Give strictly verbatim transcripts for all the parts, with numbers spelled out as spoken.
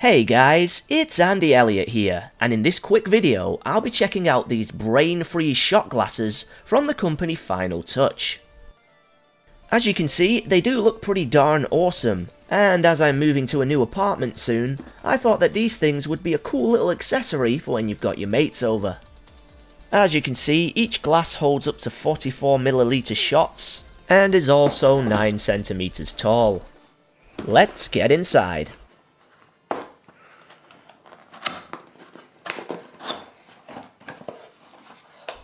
Hey guys, it's Andy Elliott here, and in this quick video I'll be checking out these Brainfreeze shot glasses from the company Final Touch. As you can see, they do look pretty darn awesome, and as I'm moving to a new apartment soon, I thought that these things would be a cool little accessory for when you've got your mates over. As you can see, each glass holds up to forty-four milliliter shots, and is also nine centimeters tall. Let's get inside.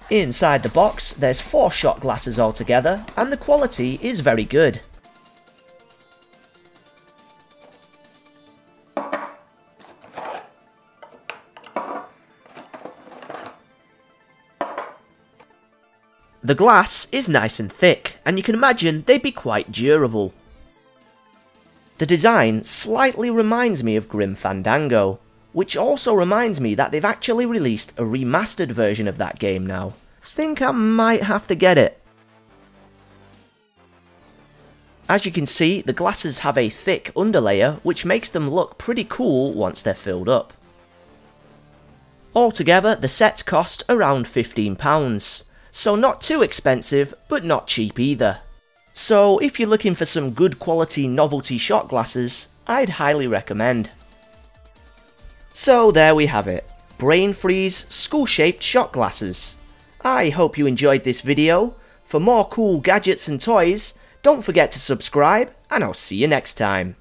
Inside the box, there's four shot glasses altogether, and the quality is very good. The glass is nice and thick, and you can imagine they'd be quite durable. The design slightly reminds me of Grim Fandango, which also reminds me that they've actually released a remastered version of that game now. Think I might have to get it. As you can see, the glasses have a thick underlayer, which makes them look pretty cool once they're filled up. Altogether, the sets cost around fifteen pounds, so not too expensive, but not cheap either. So if you're looking for some good quality novelty shot glasses, I'd highly recommend. So there we have it, Brainfreeze school-shaped shot glasses. I hope you enjoyed this video. For more cool gadgets and toys, don't forget to subscribe, and I'll see you next time.